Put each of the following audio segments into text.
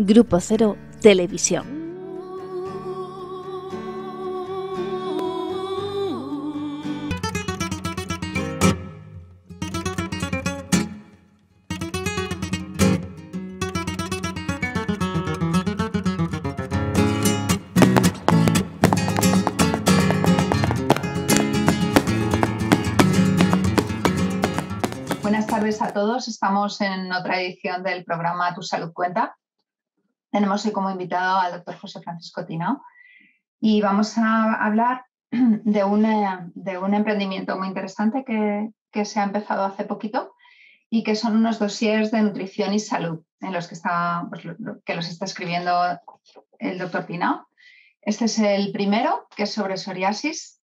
Grupo Cero Televisión. A todos, estamos en otra edición del programa Tu Salud Cuenta. Tenemos hoy como invitado al doctor José Francisco Tinao y vamos a hablar de un emprendimiento muy interesante que se ha empezado hace poquito y que son unos dossiers de nutrición y salud en los que, los está escribiendo el doctor Tinao. Este es el primero, que es sobre psoriasis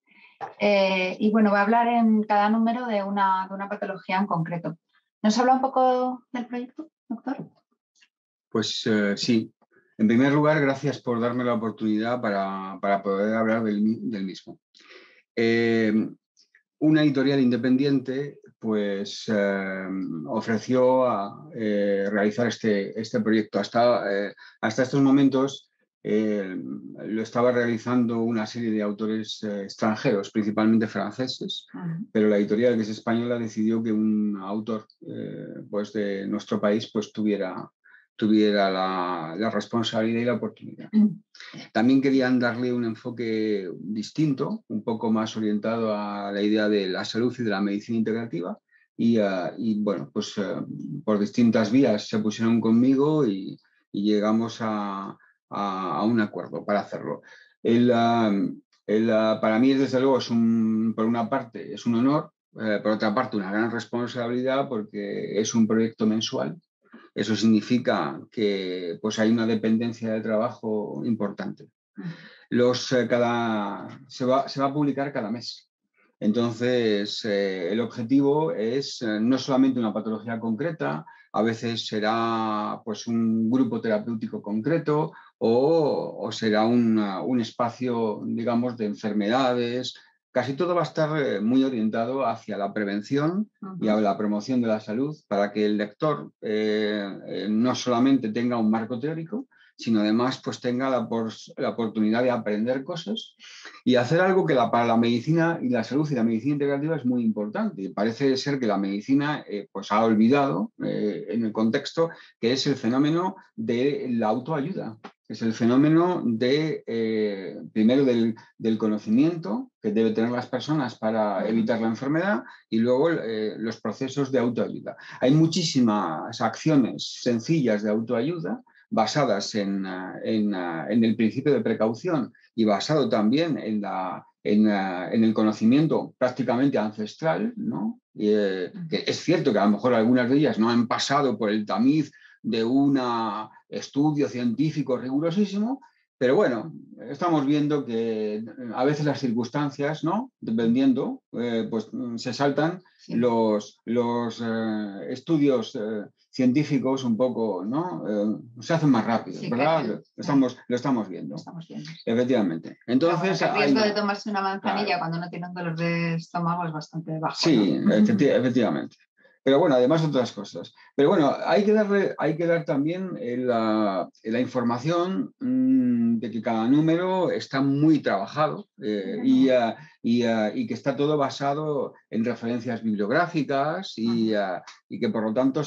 y bueno, va a hablar en cada número de una patología en concreto. ¿Nos habla un poco del proyecto, doctor? Pues sí. En primer lugar, gracias por darme la oportunidad para poder hablar del mismo. Una editorial independiente pues, ofreció a, realizar este proyecto. Hasta estos momentos lo estaba realizando una serie de autores extranjeros, principalmente franceses, pero la editorial, que es española, decidió que un autor pues de nuestro país pues tuviera la responsabilidad y la oportunidad. También querían darle un enfoque distinto, un poco más orientado a la idea de la salud y de la medicina integrativa y bueno, pues por distintas vías se pusieron conmigo y llegamos a un acuerdo para hacerlo. Para mí, desde luego, por una parte es un honor, por otra parte una gran responsabilidad porque es un proyecto mensual. Eso significa que pues, hay una dependencia de trabajo importante. Se va a publicar cada mes. Entonces, el objetivo es no solamente una patología concreta, a veces será pues, un grupo terapéutico concreto o será un espacio, digamos, de enfermedades. Casi todo va a estar muy orientado hacia la prevención y a la promoción de la salud para que el lector no solamente tenga un marco teórico, sino además pues, tenga la oportunidad de aprender cosas y hacer algo que para la medicina y la salud y la medicina integrativa es muy importante. Y parece ser que la medicina pues, ha olvidado en el contexto que es el fenómeno de la autoayuda. Es el fenómeno primero del conocimiento que deben tener las personas para evitar la enfermedad y luego los procesos de autoayuda. Hay muchísimas acciones sencillas de autoayuda basadas en el principio de precaución y basado también en el conocimiento prácticamente ancestral, ¿no? Que es cierto que a lo mejor algunas de ellas no han pasado por el tamiz de un estudio científico rigurosísimo, pero bueno, estamos viendo que a veces las circunstancias, ¿no? Dependiendo, pues se saltan los estudios científicos un poco, ¿no? Se hacen más rápido, sí, ¿verdad? Claro. Lo estamos viendo. Lo estamos viendo. Efectivamente. Entonces, el riesgo de tomarse una manzanilla cuando uno tiene un dolor de estómago es bastante bajo. Sí, ¿no? Efectivamente. Pero bueno, además otras cosas. Pero bueno, hay que dar también la información de que cada número está muy trabajado y que está todo basado en referencias bibliográficas y que por lo tanto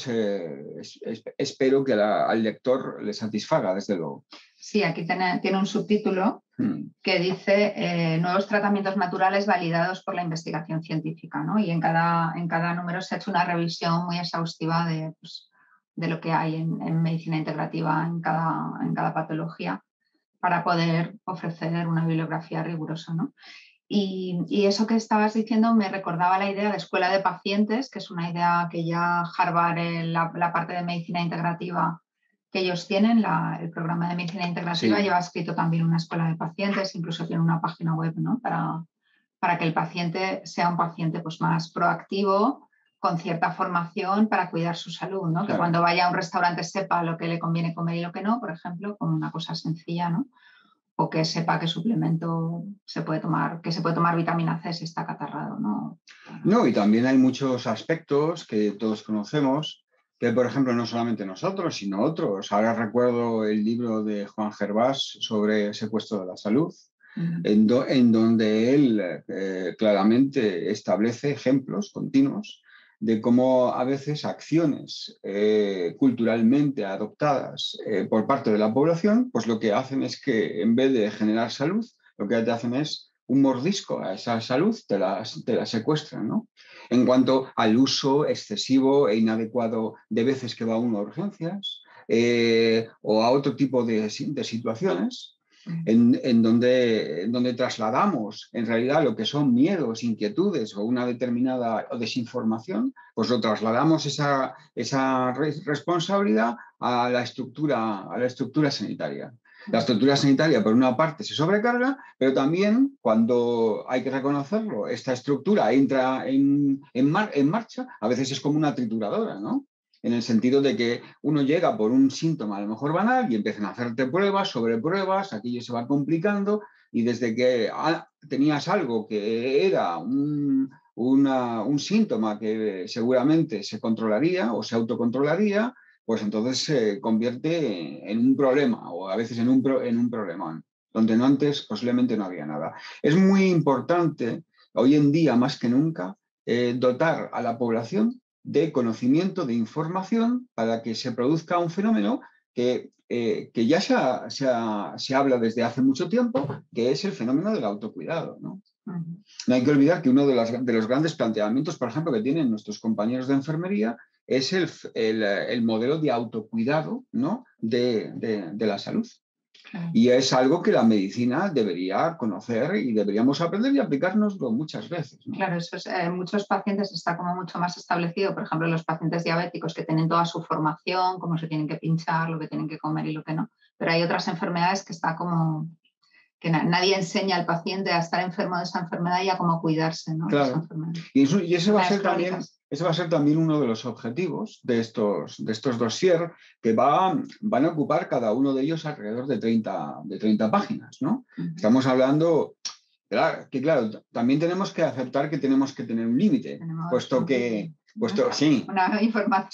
espero que al lector le satisfaga, desde luego. Sí, aquí tiene un subtítulo que dice nuevos tratamientos naturales validados por la investigación científica, ¿no? Y en cada número se ha hecho una revisión muy exhaustiva de lo que hay en medicina integrativa en cada patología para poder ofrecer una bibliografía rigurosa, ¿no? Y eso que estabas diciendo me recordaba la idea de escuela de pacientes, que es una idea que ya Harvard, la parte de medicina integrativa que ellos tienen, el programa de medicina integrativa, lleva escrito también una escuela de pacientes, incluso tiene una página web, ¿no? Para que el paciente sea un paciente pues, más proactivo, con cierta formación para cuidar su salud, ¿no? Claro. Que cuando vaya a un restaurante sepa lo que le conviene comer y lo que no, por ejemplo, con una cosa sencilla, ¿no? O que sepa qué suplemento se puede tomar vitamina C si está acatarrado, ¿no? No, y también hay muchos aspectos que todos conocemos, que, por ejemplo, no solamente nosotros, sino otros. Ahora recuerdo el libro de Juan Gervás sobre secuestro de la salud, en donde él claramente establece ejemplos continuos de cómo a veces acciones culturalmente adoptadas por parte de la población, pues lo que hacen es que en vez de generar salud, lo que te hacen es un mordisco a esa salud, te la secuestran, ¿no? En cuanto al uso excesivo e inadecuado de veces que va uno a urgencias o a otro tipo de situaciones en donde trasladamos en realidad lo que son miedos, inquietudes o una determinada desinformación, pues lo trasladamos esa responsabilidad a la estructura sanitaria. La estructura sanitaria, por una parte, se sobrecarga, pero también, cuando hay que reconocerlo, esta estructura entra en marcha, a veces es como una trituradora, ¿no? En el sentido de que uno llega por un síntoma, a lo mejor banal, y empiezan a hacerte pruebas sobre pruebas, aquello se va complicando, y desde que tenías algo que era un síntoma que seguramente se controlaría o se autocontrolaría, pues entonces se convierte en un problema, o a veces en un problemón, donde no antes posiblemente no había nada. Es muy importante, hoy en día más que nunca, dotar a la población de conocimiento, de información, para que se produzca un fenómeno que ya se habla desde hace mucho tiempo, que es el fenómeno del autocuidado, ¿no? No hay que olvidar que uno de los grandes planteamientos, por ejemplo, que tienen nuestros compañeros de enfermería es el modelo de autocuidado, ¿no? de la salud. Y es algo que la medicina debería conocer y deberíamos aprender y aplicárnoslo muchas veces, ¿no? Claro, eso es, muchos pacientes está como mucho más establecido. Por ejemplo, los pacientes diabéticos que tienen toda su formación, cómo se tienen que pinchar, lo que tienen que comer y lo que no. Pero hay otras enfermedades que está como que nadie enseña al paciente a estar enfermo de esa enfermedad y a cómo cuidarse, ¿no? Claro. Y ese va a ser también... Ese va a ser también uno de los objetivos de estos dossier, que van a ocupar cada uno de ellos alrededor de 30 páginas, ¿no? Estamos hablando, claro, también tenemos que aceptar que tenemos que tener un límite, una información.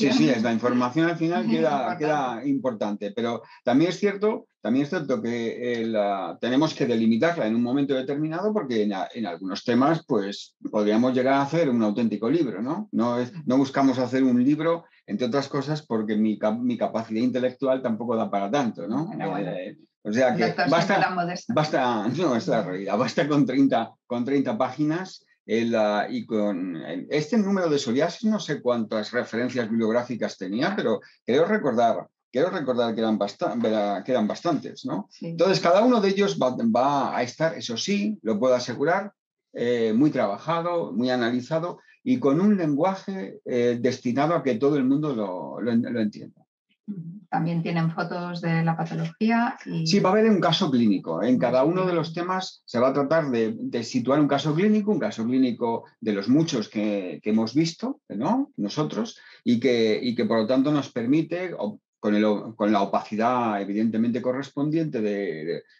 Sí, es la información al final queda importante, pero también es cierto que tenemos que delimitarla en un momento determinado, porque en algunos temas pues podríamos llegar a hacer un auténtico libro, ¿no? No buscamos hacer un libro, entre otras cosas, porque mi capacidad intelectual tampoco da para tanto, ¿no? O sea que basta con 30 páginas. Y con este número de psoriasis no sé cuántas referencias bibliográficas tenía, pero creo recordar que eran bastantes, ¿no? Sí. Entonces cada uno de ellos va a estar, eso sí, lo puedo asegurar, muy trabajado, muy analizado y con un lenguaje destinado a que todo el mundo lo entienda. También tienen fotos de la patología. Sí, va a haber un caso clínico. En cada uno de los temas se va a tratar de situar un caso clínico de los muchos que hemos visto, ¿no? Nosotros, y que por lo tanto nos permite, con la opacidad evidentemente correspondiente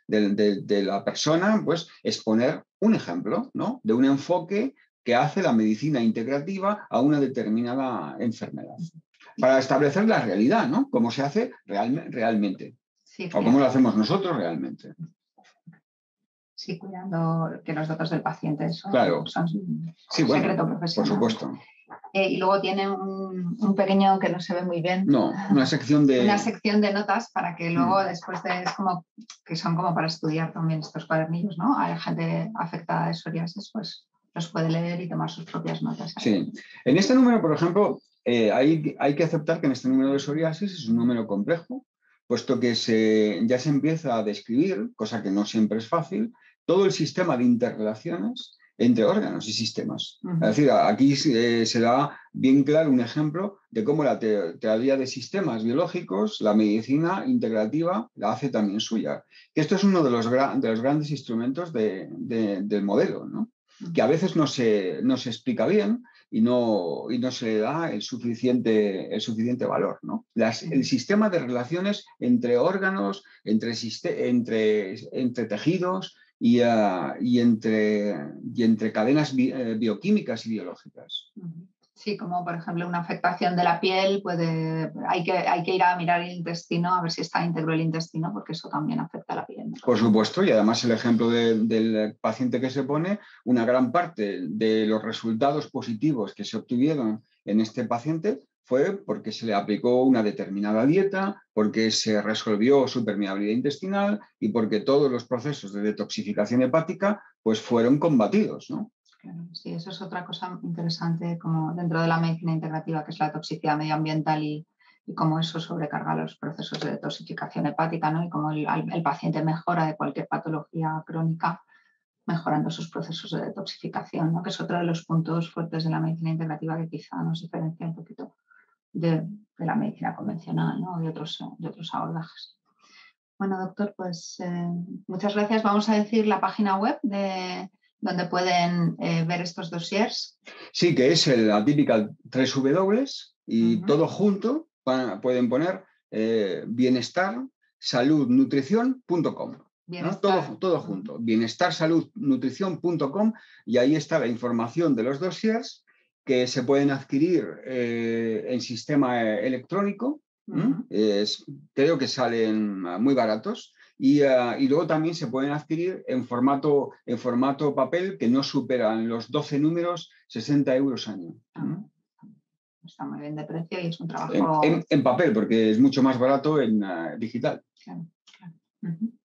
de la persona, pues exponer un ejemplo, ¿no? De un enfoque que hace la medicina integrativa a una determinada enfermedad, para establecer la realidad, ¿no? Cómo se hace realmente. Sí, o cómo lo hacemos nosotros realmente. Sí, cuidando que los datos del paciente son secreto profesional. Por supuesto. Y luego tiene un pequeño que no se ve muy bien. No, una sección de... Una sección de notas para que luego después de... Es como, que son como para estudiar también estos cuadernillos, ¿no? A la gente afectada de psoriasis, pues los puede leer y tomar sus propias notas. Sí. En este número, por ejemplo... Hay que aceptar que en este número de psoriasis es un número complejo, puesto que ya se empieza a describir, cosa que no siempre es fácil, todo el sistema de interrelaciones entre órganos y sistemas. Es decir, aquí se da bien claro un ejemplo de cómo la teoría de sistemas biológicos, la medicina integrativa, la hace también suya. Esto es uno de los grandes instrumentos del modelo, ¿no? Que a veces no se explica bien y no se da el suficiente valor, ¿no? El sistema de relaciones entre órganos, entre tejidos y entre cadenas bioquímicas y biológicas. Sí, como por ejemplo una afectación de la piel, puede, hay que ir a mirar el intestino a ver si está íntegro el intestino, porque eso también afecta a la piel, ¿no? Por supuesto, y además el ejemplo del paciente que se pone, una gran parte de los resultados positivos que se obtuvieron en este paciente fue porque se le aplicó una determinada dieta, porque se resolvió su permeabilidad intestinal y porque todos los procesos de detoxificación hepática pues fueron combatidos, ¿no? Claro, sí, eso es otra cosa interesante como dentro de la medicina integrativa, que es la toxicidad medioambiental y cómo eso sobrecarga los procesos de detoxificación hepática, ¿no? Y cómo el paciente mejora de cualquier patología crónica mejorando sus procesos de detoxificación, ¿no? Que es otro de los puntos fuertes de la medicina integrativa que quizá nos diferencia un poquito de la medicina convencional, ¿no? de otros abordajes. Bueno, doctor, pues muchas gracias. Vamos a decir la página web donde pueden ver estos dossiers. Sí, que es la típica 3 W y todo junto pueden poner bienestarsaludnutricion.com. Todo junto, bienestarsaludnutricion.com, y ahí está la información de los dossiers que se pueden adquirir en sistema electrónico. Creo que salen muy baratos. Y luego también se pueden adquirir en formato papel, que no superan los 12 números, 60 € al año. Está muy bien de precio y es un trabajo... En papel, porque es mucho más barato en digital. Claro, claro.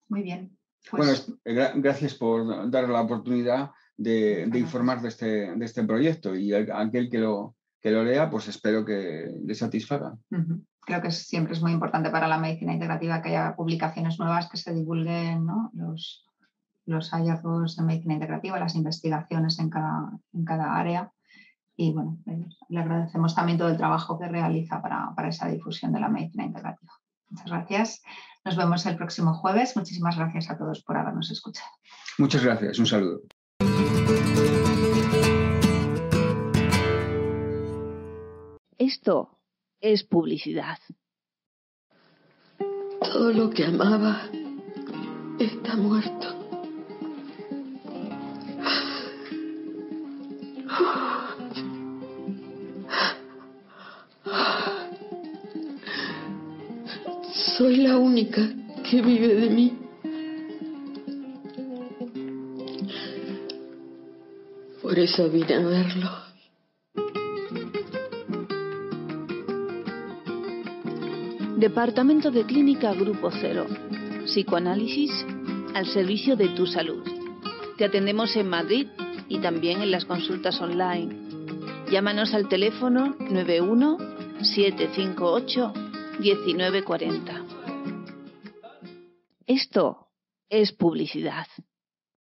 Muy bien. Pues... Bueno, gracias por dar la oportunidad de informar de este proyecto, y aquel que lo lea, pues espero que le satisfaga. Creo que siempre es muy importante para la medicina integrativa que haya publicaciones nuevas, que se divulguen, ¿no? los hallazgos de medicina integrativa, las investigaciones en cada área. Y bueno, le agradecemos también todo el trabajo que realiza para esa difusión de la medicina integrativa. Muchas gracias. Nos vemos el próximo jueves. Muchísimas gracias a todos por habernos escuchado. Muchas gracias. Un saludo. Esto es publicidad. Todo lo que amaba está muerto. Soy la única que vive de mí. Por eso vine a verlo. Departamento de Clínica Grupo Cero. Psicoanálisis al servicio de tu salud. Te atendemos en Madrid y también en las consultas online. Llámanos al teléfono 91 758 1940. Esto es publicidad.